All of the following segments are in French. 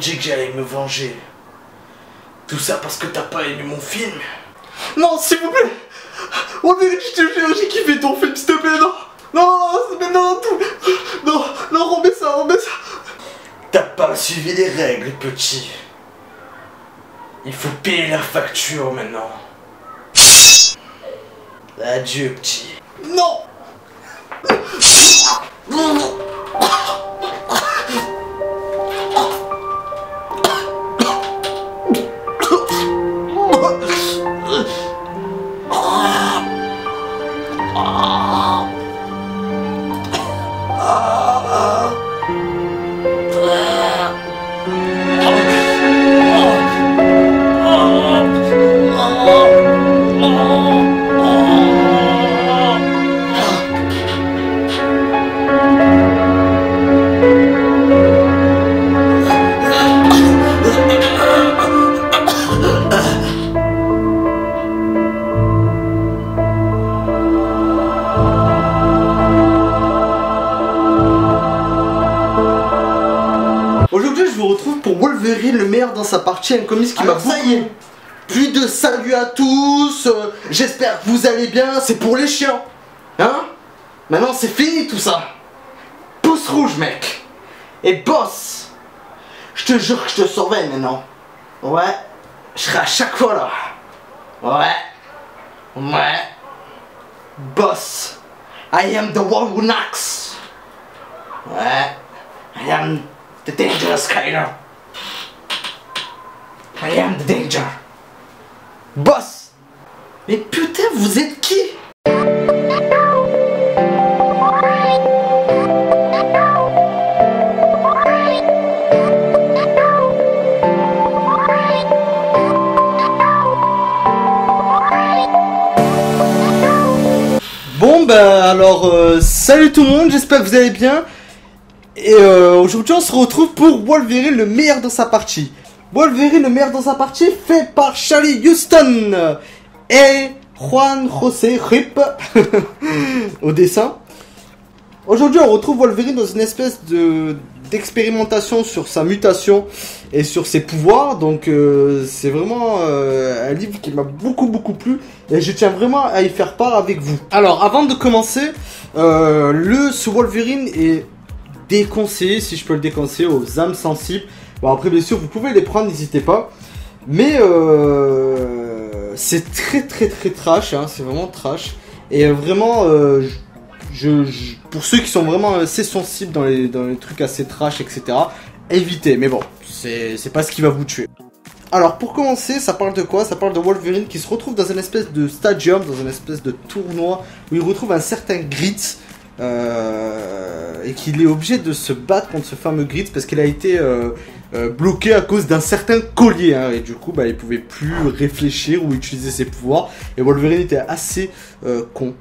dit que j'allais me venger. Tout ça parce que t'as pas aimé mon film. Non, s'il vous plaît. Wolverine, je te jure, j'ai kiffé ton film, s'il te plaît, non. Non, remets ça. T'as pas suivi les règles, petit. Il faut payer la facture maintenant. Adieu, petit. Non. Wolverine, le meilleur dans sa partie, un comics qui m'a beaucoup... Ça y est, plus de salut à tous, j'espère que vous allez bien, c'est pour les chiens. Hein? Maintenant c'est fini tout ça. Pouce rouge mec. Et boss, je te jure que je te surveille maintenant. Ouais, je serai à chaque fois là. Ouais. Boss, I am the one who knocks. Ouais, I am the dangerous killer. I am the danger. Boss. Mais putain, vous êtes qui? Bon bah alors, salut tout le monde, j'espère que vous allez bien. Et aujourd'hui on se retrouve pour Wolverine, le meilleur dans sa partie. Wolverine, le meilleur dans sa partie, fait par Charlie Huston et Juan José Rip au dessin. Aujourd'hui, on retrouve Wolverine dans une espèce d'expérimentation sur sa mutation et sur ses pouvoirs. Donc, c'est vraiment un livre qui m'a beaucoup plu et je tiens vraiment à y faire part avec vous. Alors, avant de commencer, ce Wolverine est déconseillé, si je peux le déconseiller, aux âmes sensibles. Bon, après bien sûr vous pouvez les prendre, n'hésitez pas. Mais c'est très trash, hein, c'est vraiment trash. Et vraiment, pour ceux qui sont vraiment assez sensibles dans les trucs assez trash, etc., évitez. Mais bon, c'est pas ce qui va vous tuer. Alors pour commencer, ça parle de quoi? Ça parle de Wolverine qui se retrouve dans une espèce de stadium, dans une espèce de tournoi, où il retrouve un certain Grit. Et qu'il est obligé de se battre contre ce fameux Grit parce qu'il a été bloqué à cause d'un certain collier, hein, et du coup bah, il pouvait plus réfléchir ou utiliser ses pouvoirs et Wolverine était assez con.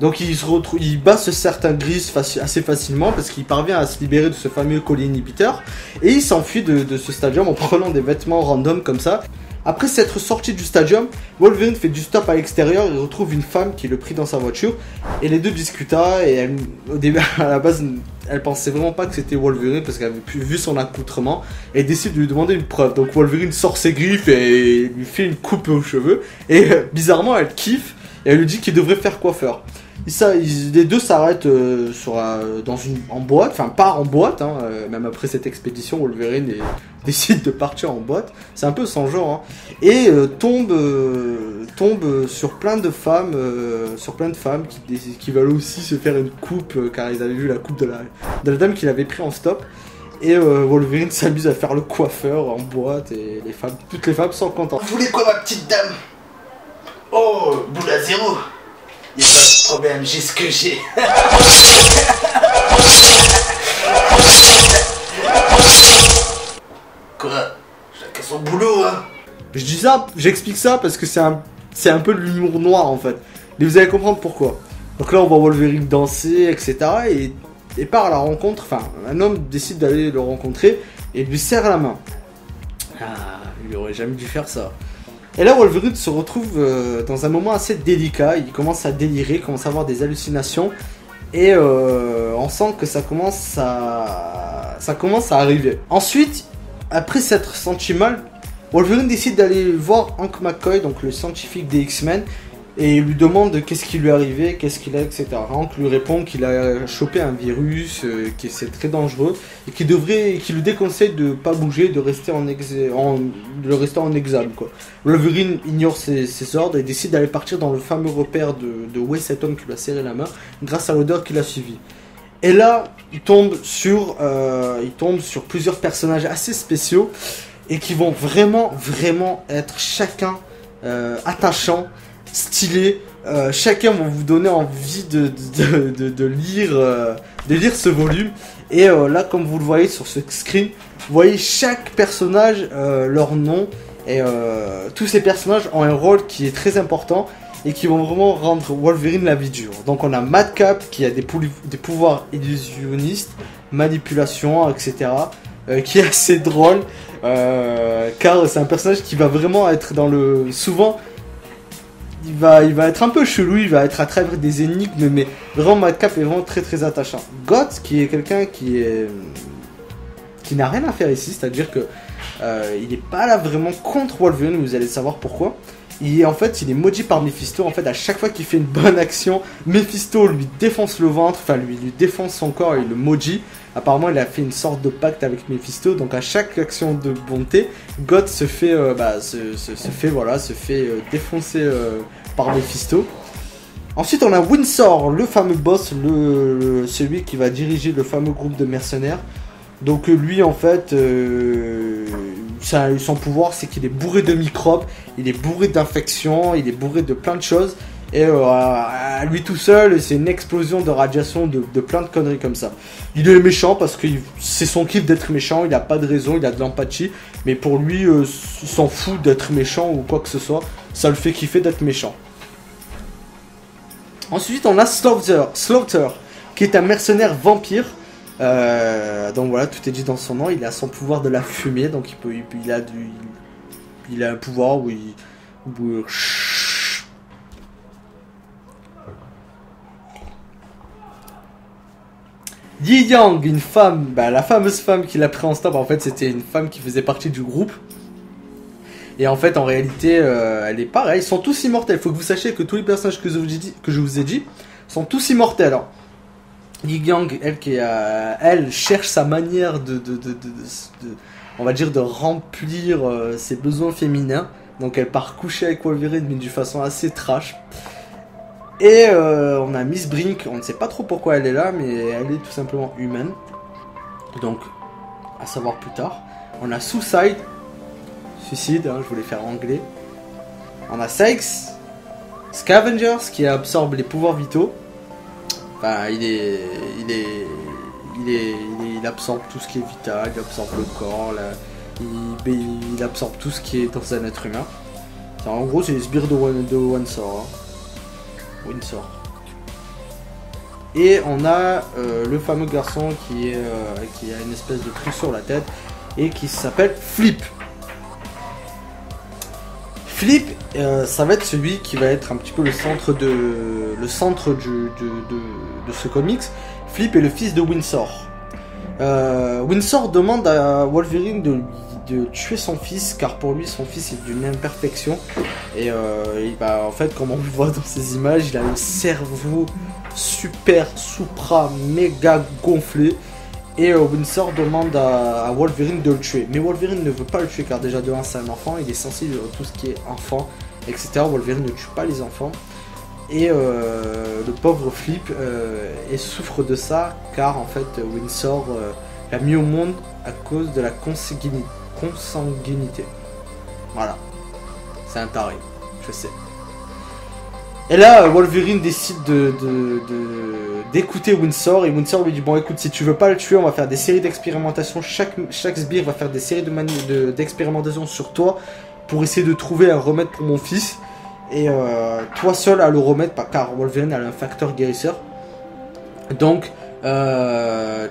Donc il bat ce certain Gris assez facilement parce qu'il parvient à se libérer de ce fameux collier inhibiteur et il s'enfuit de ce stadium en prenant des vêtements random comme ça. Après s'être sorti du stadium, Wolverine fait du stop à l'extérieur et retrouve une femme qui le prit dans sa voiture. Et les deux discuta et elle, au début, à la base, elle pensait vraiment pas que c'était Wolverine parce qu'elle avait vu son accoutrement et décide de lui demander une preuve. Donc Wolverine sort ses griffes et lui fait une coupe aux cheveux. Et bizarrement, elle kiffe et elle lui dit qu'il devrait faire coiffeur. Les deux s'arrêtent en boîte, enfin part en boîte, hein, même après cette expédition, Wolverine décide de partir en boîte, c'est un peu sans genre, hein, et tombe sur plein de femmes, qui veulent aussi se faire une coupe, car ils avaient vu la coupe de la dame qu'il avait pris en stop, et Wolverine s'amuse à faire le coiffeur en boîte, et toutes les femmes sont contentes. Vous voulez quoi ma petite dame? Oh, boule à zéro. Y'a pas de problème, j'ai ce que j'ai. Quoi? Chacun son boulot, hein. Je dis ça, j'explique ça parce que c'est un peu de l'humour noir en fait. Mais vous allez comprendre pourquoi. Donc là on voit Wolverine danser, etc. Et part à la rencontre, enfin un homme décide d'aller le rencontrer et lui serre la main. Ah, il aurait jamais dû faire ça. Et là Wolverine se retrouve dans un moment assez délicat, il commence à délirer, commence à avoir des hallucinations et on sent que ça commence à arriver. Ensuite, après s'être senti mal, Wolverine décide d'aller voir Hank McCoy, donc le scientifique des X-Men, et il lui demande qu'est-ce qui lui est arrivé, qu'est-ce qu'il a, etc. Hank lui répond qu'il a chopé un virus, que c'est très dangereux, et qu'il lui déconseille de ne pas bouger, de rester en examen, quoi. Wolverine ignore ses ordres et décide d'aller partir dans le fameux repère de Wes Atom qui lui a serré la main, grâce à l'odeur qu'il a suivie. Et là, il tombe sur plusieurs personnages assez spéciaux, et qui vont vraiment être chacun attachants, stylé, chacun va vous donner envie de lire ce volume. Et là, comme vous le voyez sur ce screen, vous voyez chaque personnage, leur nom, et tous ces personnages ont un rôle qui est très important et qui vont vraiment rendre Wolverine la vie dure. Donc on a Madcap qui a des pouvoirs illusionnistes, manipulation, etc. Qui est assez drôle, car c'est un personnage qui va vraiment être dans le... Souvent, il va être un peu chelou, il va être à travers des énigmes, mais vraiment Madcap est vraiment très attachant. Goth, qui est quelqu'un qui n'a rien à faire ici, c'est-à-dire que il n'est pas là vraiment contre Wolverine, vous allez savoir pourquoi. Et en fait, il est maudit par Mephisto. En fait, à chaque fois qu'il fait une bonne action, Mephisto lui défonce le ventre, enfin lui défonce son corps et le maudit. Apparemment, il a fait une sorte de pacte avec Mephisto. Donc, à chaque action de bonté, Goth se fait défoncer par Mephisto. Ensuite, on a Windsor, le fameux boss, celui qui va diriger le fameux groupe de mercenaires. Donc, lui, en fait, son pouvoir, c'est qu'il est bourré de microbes, il est bourré d'infections, il est bourré de plein de choses. Et à lui tout seul, c'est une explosion de radiation, de plein de conneries comme ça. Il est méchant parce que c'est son kiff d'être méchant, il n'a pas de raison, il a de l'empathie. Mais pour lui, il s'en fout d'être méchant ou quoi que ce soit, ça le fait kiffer d'être méchant. Ensuite, on a Slaughter, qui est un mercenaire vampire. Donc voilà, tout est dit dans son nom, il a son pouvoir de la fumée, donc il a un pouvoir où il... Yi Yang, une femme, la fameuse femme qui l'a pris en stop, en fait c'était une femme qui faisait partie du groupe. Et en fait en réalité elle est pareille, ils sont tous immortels. Il faut que vous sachiez que tous les personnages que je vous ai dit sont tous immortels. Alors, Yi Yang, elle cherche sa manière de on va dire de remplir ses besoins féminins. Donc elle part coucher avec Wolverine mais d'une façon assez trash. Et on a Miss Brink, on ne sait pas trop pourquoi elle est là, mais elle est tout simplement humaine. Donc, à savoir plus tard. On a Suicide, hein, je voulais faire anglais. On a Sex, Scavengers qui absorbe les pouvoirs vitaux. Enfin, il absorbe tout ce qui est vital, il absorbe le corps, il absorbe tout ce qui est dans un être humain. En gros, c'est les sbires de Windsor. Windsor. Et on a le fameux garçon qui a une espèce de truc sur la tête et qui s'appelle Flip. Flip, ça va être celui qui va être un petit peu le centre de ce comics. Flip est le fils de Windsor. Windsor demande à Wolverine de tuer son fils, car pour lui son fils est d'une imperfection et en fait, comme on le voit dans ces images, il a un cerveau super supra méga gonflé et Windsor demande à Wolverine de le tuer, mais Wolverine ne veut pas le tuer car déjà de 1 c'est un enfant, il est sensible à tout ce qui est enfant, etc. Wolverine ne tue pas les enfants et le pauvre Flip souffre de ça car en fait Windsor l'a mis au monde à cause de la consanguinité. Voilà, c'est un taré, je sais. Et là Wolverine décide d'écouter Windsor et Windsor lui dit bon écoute, si tu veux pas le tuer on va faire des séries d'expérimentations, chaque sbire va faire des séries d'expérimentations sur toi pour essayer de trouver un remède pour mon fils et toi seul à le remède car Wolverine a un facteur guérisseur. Donc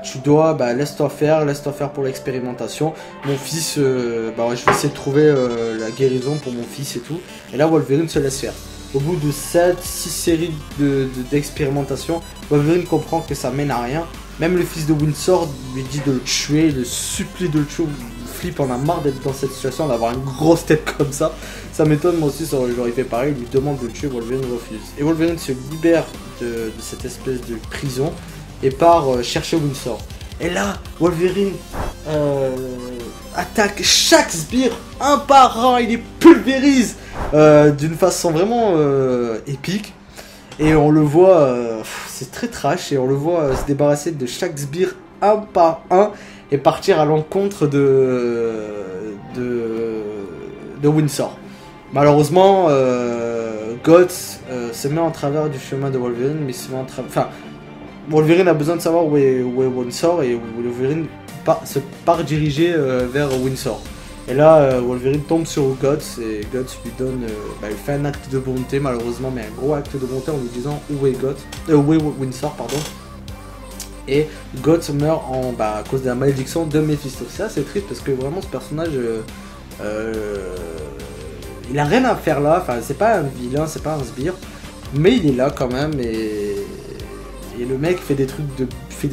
tu dois, laisse-toi faire pour l'expérimentation. Mon fils, je vais essayer de trouver la guérison pour mon fils et tout. Et là, Wolverine se laisse faire. Au bout de 6 séries d'expérimentation, Wolverine comprend que ça mène à rien Même le fils de Windsor lui dit de le tuer, le supplie de le tuer. Flip en a marre d'être dans cette situation, d'avoir une grosse tête comme ça. Ça m'étonne, moi aussi, j'aurais fait pareil. Il lui demande de le tuer, Wolverine refuse. Et Wolverine se libère de cette espèce de prison et part chercher Windsor. Et là, Wolverine attaque chaque sbire un par un, il les pulvérise d'une façon vraiment épique. Et on le voit, c'est très trash, et on le voit se débarrasser de chaque sbire un par un et partir à l'encontre de Windsor. Malheureusement, Guts se met en travers du chemin de Wolverine, mais se met en travers... Enfin, Wolverine a besoin de savoir où est Windsor, et Wolverine se part diriger vers Windsor. Et là, Wolverine tombe sur Guts, et Guts lui donne... il fait un acte de bonté, malheureusement, mais un gros acte de bonté en lui disant où est Windsor, pardon. Et Guts meurt à cause de la malédiction de Mephisto. Ça, c'est triste, parce que vraiment, ce personnage... il a rien à faire là, enfin, c'est pas un vilain, c'est pas un sbire, mais il est là quand même, et le mec fait des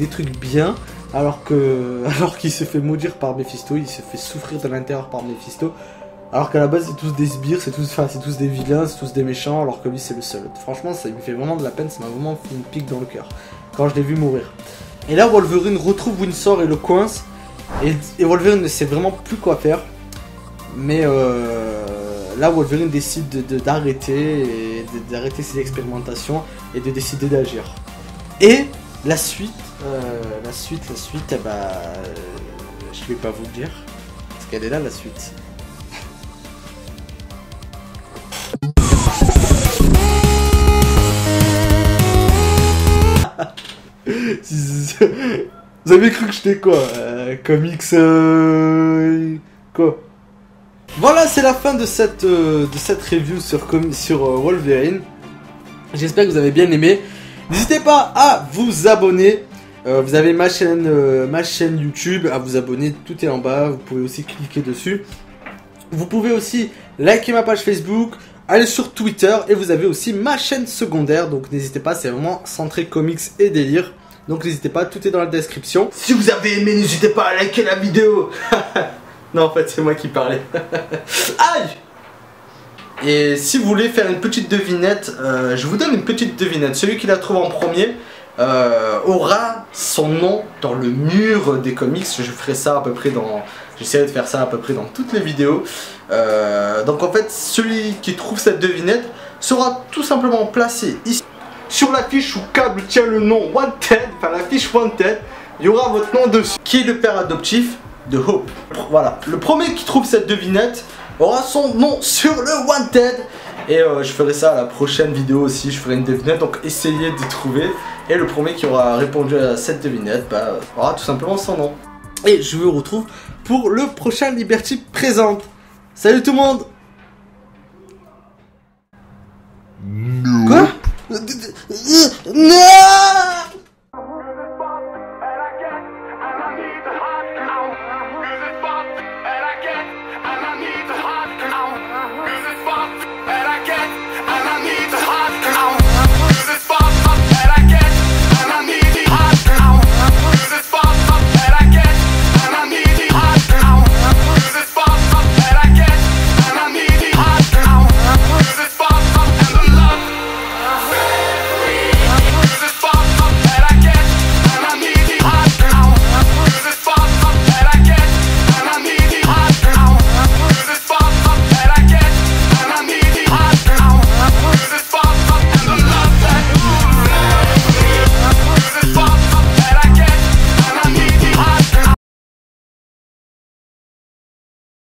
trucs bien... Alors qu'il se fait maudire par Mephisto, il se fait souffrir de l'intérieur par Mephisto. Alors qu'à la base c'est tous des sbires, c'est tous des vilains, c'est tous des méchants, alors que lui c'est le seul. Franchement ça me fait vraiment de la peine, ça m'a vraiment fait une pique dans le cœur quand je l'ai vu mourir. Et là Wolverine retrouve Windsor et le coince, et Wolverine ne sait vraiment plus quoi faire. Mais là Wolverine décide d'arrêter ses expérimentations et de décider d'agir. Et la suite, je vais pas vous le dire, parce qu'elle est là, la suite. Vous avez cru que j'étais quoi comics... Quoi? Voilà, c'est la fin de cette review sur Wolverine. J'espère que vous avez bien aimé. N'hésitez pas à vous abonner. Vous avez ma chaîne YouTube à vous abonner, tout est en bas, vous pouvez aussi cliquer dessus. Vous pouvez aussi liker ma page Facebook, aller sur Twitter, et vous avez aussi ma chaîne secondaire, donc n'hésitez pas, c'est vraiment centré comics et délire. Donc n'hésitez pas, tout est dans la description. Si vous avez aimé, n'hésitez pas à liker la vidéo. Non, en fait c'est moi qui parlais. Aïe. Et si vous voulez faire une petite devinette, je vous donne une petite devinette. Celui qui la trouve en premier aura son nom dans le mur des comics. J'essaierai de faire ça à peu près dans toutes les vidéos. Donc en fait, celui qui trouve cette devinette sera tout simplement placé ici sur l'affiche où Cable tient le nom Wanted, enfin l'affiche Wanted. Il y aura votre nom dessus, qui est le père adoptif de Hope. Voilà, le premier qui trouve cette devinette aura son nom sur le Wanted. Et je ferai ça à la prochaine vidéo aussi, je ferai une devinette, donc essayez de trouver. Et le premier qui aura répondu à cette devinette, aura tout simplement son nom. Et je vous retrouve pour le prochain Liberty Présente. Salut tout le monde. Quoi ? Non.